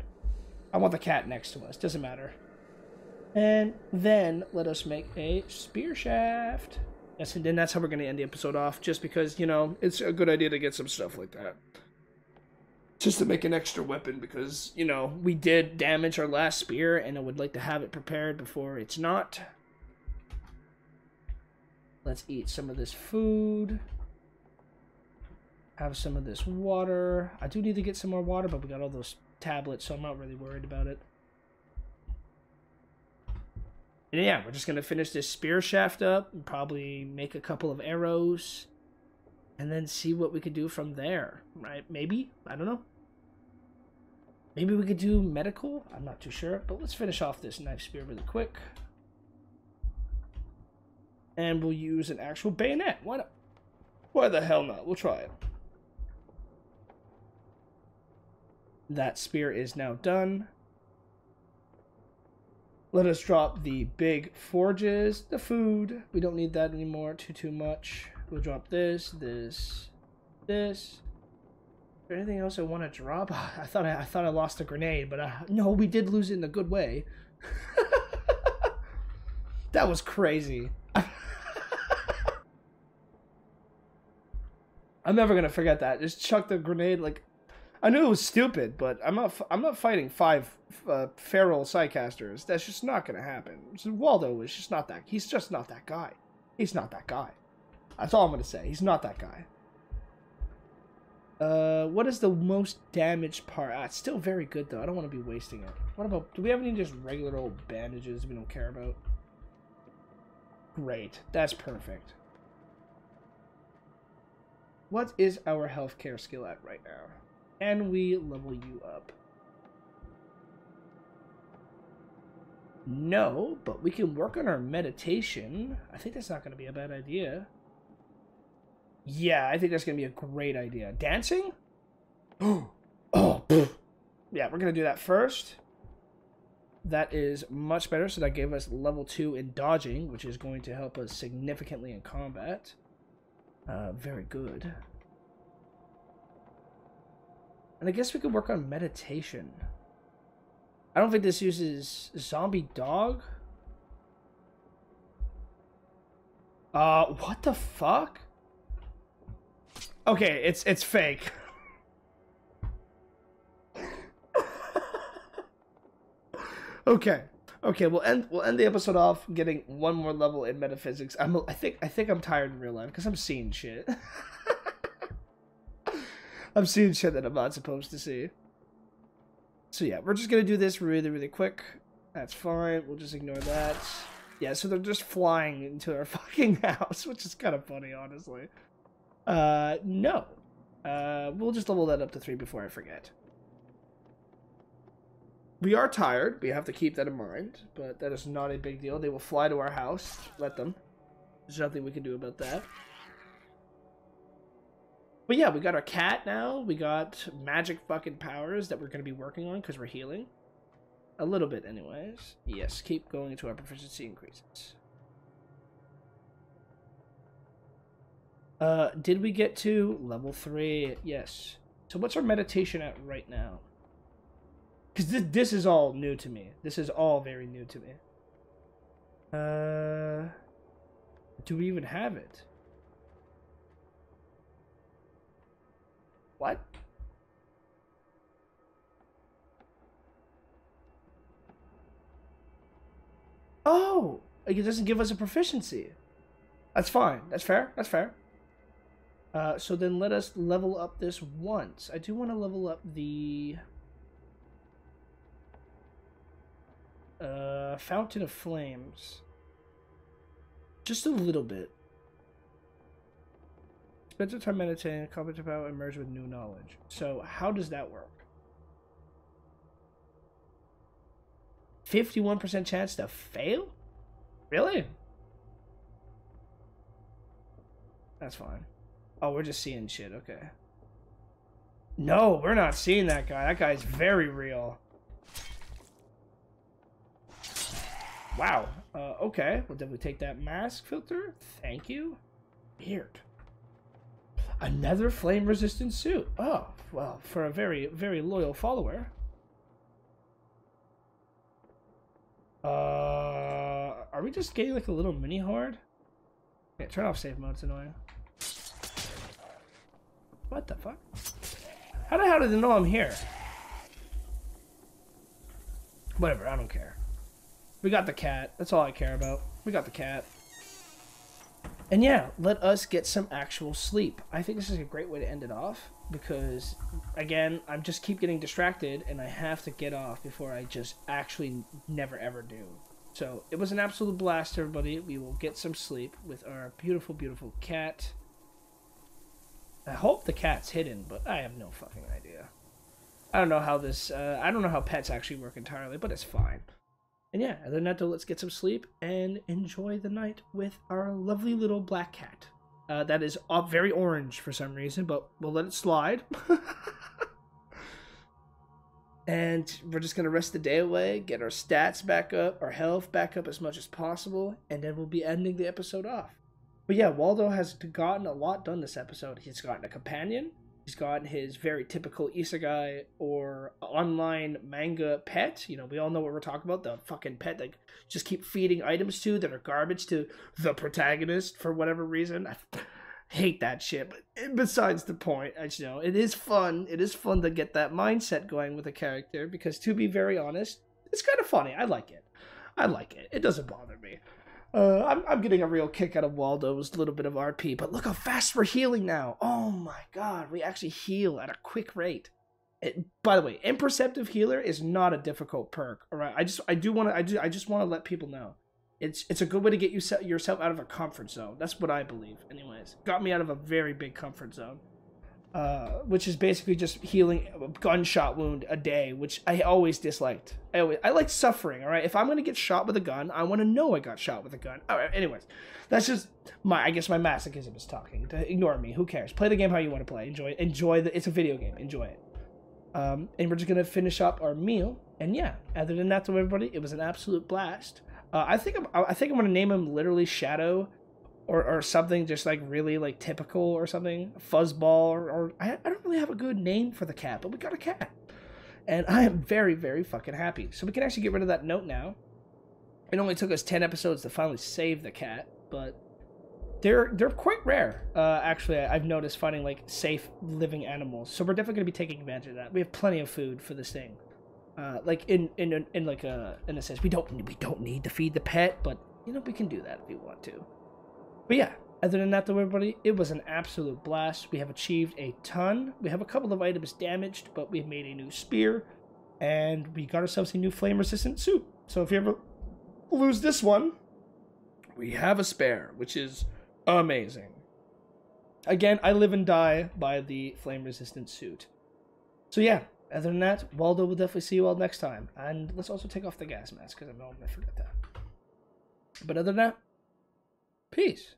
I want the cat next to us. Doesn't matter. And then let us make a spear shaft. Yes, and then that's how we're gonna end the episode off. Just because, you know, it's a good idea to get some stuff like that. Just to make an extra weapon, because, you know, we did damage our last spear, and I would like to have it prepared before it's not. Let's eat some of this food. Have some of this water. I do need to get some more water, but we got all those tablets, so I'm not really worried about it. And yeah, we're just going to finish this spear shaft up, and probably make a couple of arrows. And then see what we could do from there, right? Maybe? I don't know. Maybe we could do medical? I'm not too sure. But let's finish off this knife spear really quick. And we'll use an actual bayonet. Why not? Why the hell not? We'll try it. That spear is now done. Let us drop the big forges. The food. We don't need that anymore. Too much. We'll drop this, this, this. Is there anything else I want to drop? I thought I lost a grenade, but no, we did lose it in a good way. That was crazy. I'm never gonna forget that. Just chucked the grenade. Like, I knew it was stupid, but I'm not fighting five feral psychcasters. That's just not gonna happen. So Waldo is just not that. He's just not that guy. He's not that guy. That's all I'm going to say. He's not that guy. What is the most damaged part? Ah, it's still very good, though. I don't want to be wasting it. What about... do we have any just regular old bandages we don't care about? Great. That's perfect. What is our healthcare skill at right now? Can we level you up? No, but we can work on our meditation. I think that's not going to be a bad idea. Yeah, I think that's going to be a great idea. Dancing? Oh, yeah, we're going to do that first. That is much better, so that gave us level 2 in dodging, which is going to help us significantly in combat. Very good. And I guess we could work on meditation. I don't think this uses zombie dog. What the fuck? Okay, it's fake. Okay, we'll end the episode off getting one more level in metaphysics. I think I'm tired in real life because I'm seeing shit. I'm seeing shit that I'm not supposed to see. So yeah, we're just gonna do this really, really quick. That's fine. We'll just ignore that. Yeah, so they're just flying into our fucking house, which is kind of funny, honestly. No. We'll just level that up to 3 before I forget. We are tired. We have to keep that in mind, but that is not a big deal. They will fly to our house. Let them. There's nothing we can do about that. But yeah, we got our cat now. We got magic fucking powers that we're going to be working on because we're healing. A little bit anyways. Yes, keep going until our proficiency increases. Did we get to level 3? Yes. So what's our meditation at right now? Because this is all new to me. This is all very new to me. Do we even have it? What? Oh! It doesn't give us a proficiency. That's fine. That's fair. That's fair. So then let us level up this once. I do want to level up the... Fountain of Flames. Just a little bit. Spend your time meditating, competent power, and merge with new knowledge. So, how does that work? 51% chance to fail? Really? That's fine. Oh, we're just seeing shit. Okay. No, we're not seeing that guy. That guy's very real. Wow. Okay. We'll definitely take that mask filter. Thank you. Weird. Another flame-resistant suit. Oh, well, for a very, very loyal follower. Are we just getting, like, a little mini-horde? Yeah, turn off safe mode. It's annoying. What the fuck? How the hell did they know I'm here? Whatever, I don't care. We got the cat. That's all I care about. We got the cat. And yeah, let us get some actual sleep. I think this is a great way to end it off because, again, I just keep getting distracted and I have to get off before I just actually never ever do. So it was an absolute blast, everybody. We will get some sleep with our beautiful, beautiful cat. I hope the cat's hidden, but I have no fucking idea. I don't know how this... I don't know how pets actually work entirely, but it's fine. And yeah, other than that though, let's get some sleep and enjoy the night with our lovely little black cat. That is very orange for some reason, but we'll let it slide. And we're just going to rest the day away, get our stats back up, our health back up as much as possible, and then we'll be ending the episode off. But yeah, Waldo has gotten a lot done this episode. He's gotten a companion. He's got his very typical isekai or online manga pet. You know, we all know what we're talking about. The fucking pet that just keep feeding items to that are garbage to the protagonist for whatever reason. I hate that shit. But besides the point, you know, it is fun. It is fun to get that mindset going with a character because, to be very honest, it's kind of funny. I like it. I like it. It doesn't bother me. I'm getting a real kick out of Waldo's little bit of RP, but look how fast we're healing now. Oh my god, we actually heal at a quick rate. By the way, imperceptive healer is not a difficult perk. All right, I just want to let people know, it's a good way to get yourself out of a comfort zone. That's what I believe, anyways. Got me out of a very big comfort zone, which is basically just healing a gunshot wound a day, which I always disliked. I like suffering, all right? If I'm going to get shot with a gun, I want to know I got shot with a gun. All right, anyways, that's just I guess my masochism is talking. Ignore me. Who cares? Play the game how you want to play. Enjoy it. It's a video game. Enjoy it. And we're just going to finish up our meal. And yeah, other than that, to everybody, it was an absolute blast. I think I'm going to name him literally Shadow or something just like really like typical or something. Fuzzball or I don't really have a good name for the cat, but we got a cat. And I am very, very fucking happy. So we can actually get rid of that note now. It only took us 10 episodes to finally save the cat, but they're quite rare. Actually, I've noticed finding like safe living animals. So we're definitely going to be taking advantage of that. We have plenty of food for this thing. Like in a sense, we don't need to feed the pet, but you know we can do that if we want to. But yeah, other than that, though, everybody, it was an absolute blast. We have achieved a ton. We have a couple of items damaged, but we've made a new spear, and we got ourselves a new flame-resistant suit. So if you ever lose this one, we have a spare, which is amazing. Again, I live and die by the flame-resistant suit. So yeah, other than that, Waldo will definitely see you all next time. And let's also take off the gas mask, because I know I'm going to forget that. But other than that, peace.